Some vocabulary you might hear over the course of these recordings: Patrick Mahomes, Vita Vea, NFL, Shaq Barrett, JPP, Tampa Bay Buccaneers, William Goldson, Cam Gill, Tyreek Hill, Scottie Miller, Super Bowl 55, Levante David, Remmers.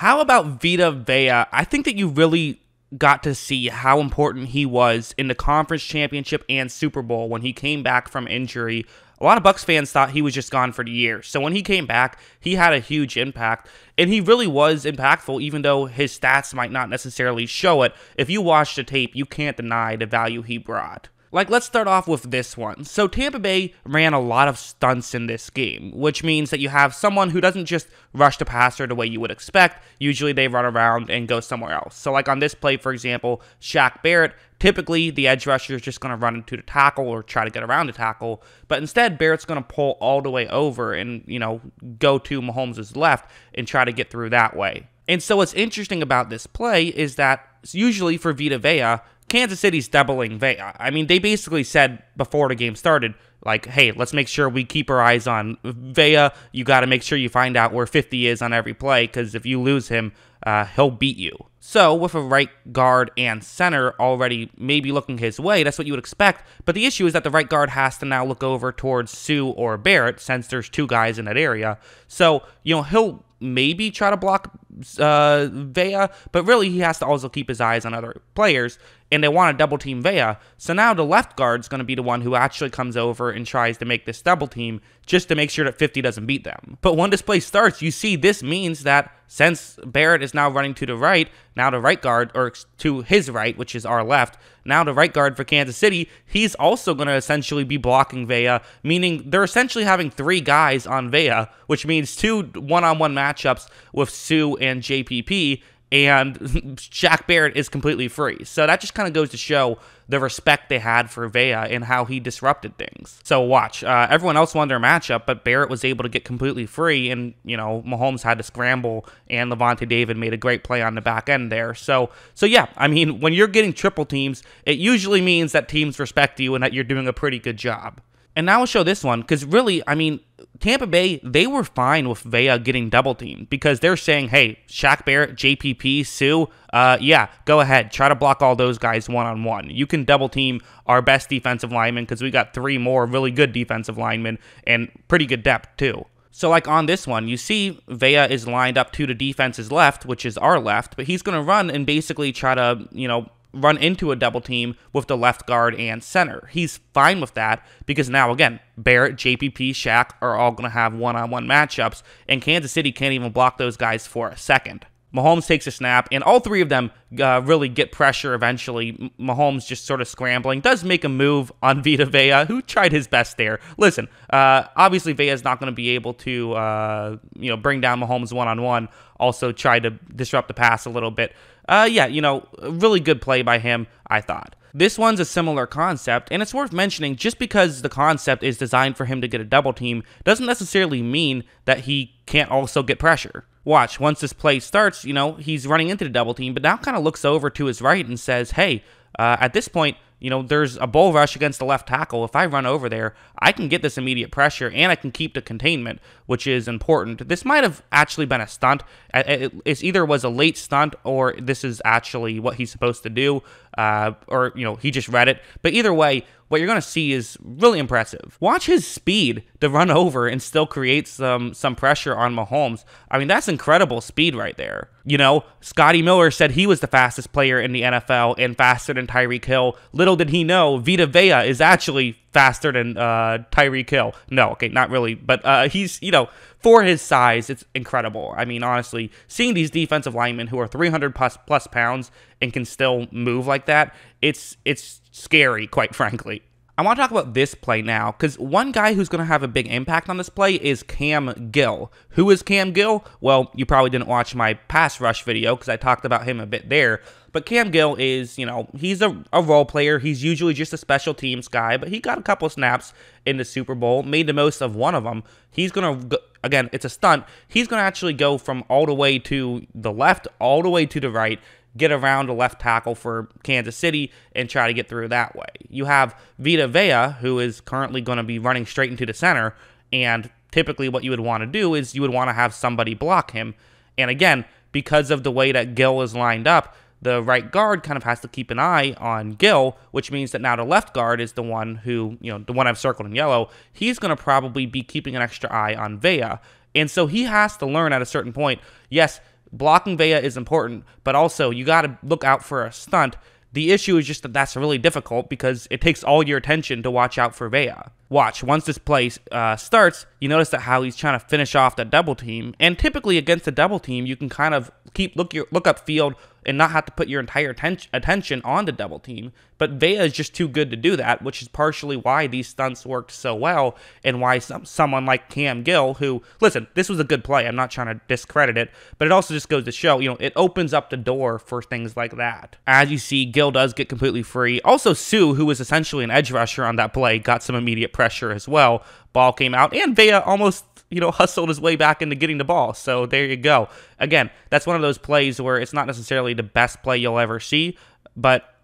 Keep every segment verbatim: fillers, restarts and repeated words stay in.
How about Vita Vea? I think that you really got to see how important he was in the conference championship and Super Bowl when he came back from injury. A lot of Bucs fans thought he was just gone for the year. So when he came back, he had a huge impact. And he really was impactful, even though his stats might not necessarily show it. If you watch the tape, you can't deny the value he brought. Like, let's start off with this one. So Tampa Bay ran a lot of stunts in this game, which means that you have someone who doesn't just rush the passer the way you would expect. Usually they run around and go somewhere else. So like on this play, for example, Shaq Barrett, typically the edge rusher is just going to run into the tackle or try to get around the tackle. But instead, Barrett's going to pull all the way over and, you know, go to Mahomes' left and try to get through that way. And so what's interesting about this play is that usually for Vita Vea, Kansas City's doubling Vea. I mean, they basically said before the game started, like, hey, let's make sure we keep our eyes on Vea. You got to make sure you find out where fifty is on every play, because if you lose him, uh, he'll beat you. So with a right guard and center already maybe looking his way, that's what you would expect. But the issue is that the right guard has to now look over towards Sue or Barrett, since there's two guys in that area. So, you know, he'll maybe try to block uh, Vea, but really he has to also keep his eyes on other players, and they want to double team Vea. So now the left guard's going to be the one who actually comes over and tries to make this double team just to make sure that fifty doesn't beat them. But when this play starts, you see this means that since Barrett is now running to the right, now the right guard, or to his right, which is our left, now the right guard for Kansas City, he's also going to essentially be blocking Vea, meaning they're essentially having three guys on Vea, which means two one-on-one matchups with Sue and J P P, and Jack Barrett is completely free. So that just kind of goes to show the respect they had for Vea and how he disrupted things. So watch, uh, everyone else won their matchup, but Barrett was able to get completely free, and, you know, Mahomes had to scramble, and Levante David made a great play on the back end there. So, so yeah, I mean, when you're getting triple teams, it usually means that teams respect you and that you're doing a pretty good job. And now I'll show this one, because really, I mean, Tampa Bay, they were fine with Vea getting double-teamed, because they're saying, hey, Shaq Barrett, J P P, Sue, uh, yeah, go ahead. Try to block all those guys one-on-one. You can double-team our best defensive linemen, because we got three more really good defensive linemen and pretty good depth, too. So, like, on this one, you see Vea is lined up to the defense's left, which is our left, but he's going to run and basically try to, you know, run into a double team with the left guard and center. He's fine with that because now, again, Barrett, J P P, Shaq are all going to have one-on-one matchups, and Kansas City can't even block those guys for a second. Mahomes takes a snap, and all three of them uh, really get pressure eventually. Mahomes just sort of scrambling, does make a move on Vita Vea, who tried his best there. Listen, uh, obviously Vea's not going to be able to uh, you know, bring down Mahomes one-on-one, also try to disrupt the pass a little bit. Uh, yeah, you know, really good play by him, I thought. This one's a similar concept, and it's worth mentioning just because the concept is designed for him to get a double team doesn't necessarily mean that he can't also get pressure. Watch, once this play starts, you know, he's running into the double team, but now kind of looks over to his right and says, hey, uh, at this point, you know, there's a bull rush against the left tackle. If I run over there, I can get this immediate pressure, and I can keep the containment, which is important. This might have actually been a stunt. It either was a late stunt, or this is actually what he's supposed to do, uh, or, you know, he just read it. But either way, what you're going to see is really impressive. Watch his speed to run over and still create some, some pressure on Mahomes. I mean, that's incredible speed right there. You know, Scottie Miller said he was the fastest player in the N F L and faster than Tyreek Hill. Little did he know, Vita Vea is actually faster than uh, Tyreek Hill. No, okay, not really. But uh, he's, you know, for his size, it's incredible. I mean, honestly, seeing these defensive linemen who are three hundred plus pounds and can still move like that, it's it's scary, quite frankly. I want to talk about this play now, because one guy who's going to have a big impact on this play is Cam Gill. Who is Cam Gill? Well, you probably didn't watch my pass rush video, because I talked about him a bit there. But Cam Gill is, you know, he's a, a role player. He's usually just a special teams guy, but he got a couple snaps in the Super Bowl, made the most of one of them. He's going to, again, it's a stunt. He's going to actually go from all the way to the left, all the way to the right, get around a left tackle for Kansas City and try to get through that way. You have Vita Vea, who is currently going to be running straight into the center, and typically what you would want to do is you would want to have somebody block him. And again, because of the way that Gill is lined up, the right guard kind of has to keep an eye on Gill, which means that now the left guard is the one who, you know, the one I've circled in yellow, he's going to probably be keeping an extra eye on Vea. And so he has to learn at a certain point, yes, Blocking Vea is important, but also you got to look out for a stunt. The issue is just that that's really difficult because it takes all your attention to watch out for Vea. Watch, once this play uh, starts, you notice that how he's trying to finish off the double team, and typically against the double team, you can kind of keep look your look up field and not have to put your entire atten attention on the double team. But Vea is just too good to do that, which is partially why these stunts worked so well and why some, someone like Cam Gill, who, listen, this was a good play. I'm not trying to discredit it, but it also just goes to show, you know, it opens up the door for things like that. As you see, Gill does get completely free. Also, Sue, who was essentially an edge rusher on that play, got some immediate pressure as well. Ball came out, and Vea almost, you know, hustled his way back into getting the ball. So there you go. Again, that's one of those plays where it's not necessarily the best play you'll ever see, but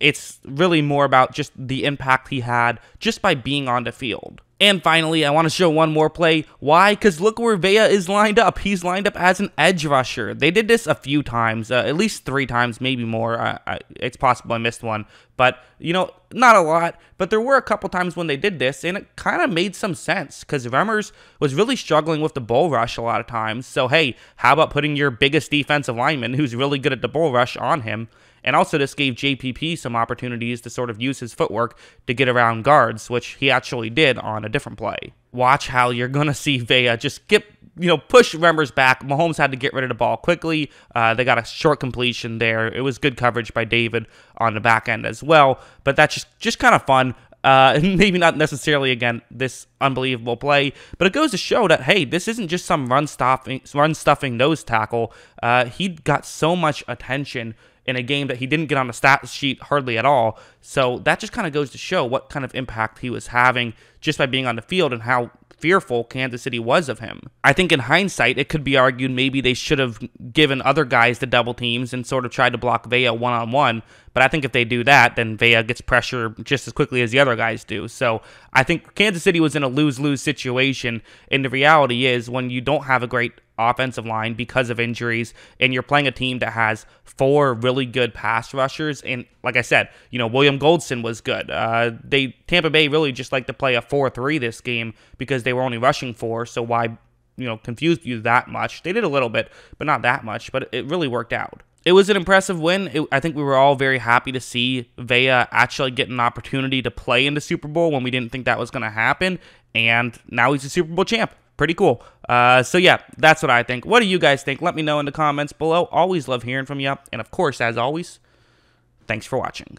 it's really more about just the impact he had just by being on the field. And finally, I want to show one more play. Why? Because look where Vea is lined up. He's lined up as an edge rusher. They did this a few times, uh, at least three times, maybe more. I, I, it's possible I missed one. But, you know, not a lot. But there were a couple times when they did this, and it kind of made some sense because Remmers was really struggling with the bull rush a lot of times. So, hey, how about putting your biggest defensive lineman, who's really good at the bull rush, on him? And also this gave J P P some opportunities to sort of use his footwork to get around guards, which he actually did on a different play. Watch how you're going to see Vea just get, you know, push Remmers back. Mahomes had to get rid of the ball quickly. Uh, they got a short completion there. It was good coverage by David on the back end as well. But that's just, just kind of fun. Uh, maybe not necessarily, again, this unbelievable play, but it goes to show that, hey, this isn't just some run stuffing, run stuffing nose tackle. Uh, he got so much attention in a game that he didn't get on the stat sheet hardly at all. So that just kind of goes to show what kind of impact he was having just by being on the field and how fearful Kansas City was of him. I think in hindsight, it could be argued maybe they should have given other guys the double teams and sort of tried to block Vea one-on-one, but I think if they do that, then Vea gets pressure just as quickly as the other guys do. So I think Kansas City was in a lose-lose situation, and the reality is when you don't have a great offensive line because of injuries and you're playing a team that has four really good pass rushers, and like I said, you know, William Goldson was good. Uh, they Tampa Bay really just liked to play a four three this game because they were only rushing four, so why, you know, confused you that much? They did a little bit, but not that much, but it really worked out. It was an impressive win. It, I think we were all very happy to see Vea actually get an opportunity to play in the Super Bowl when we didn't think that was going to happen, and now he's a Super Bowl champ. Pretty cool. Uh, so yeah, that's what I think. What do you guys think? Let me know in the comments below. Always love hearing from you. And of course, as always, thanks for watching.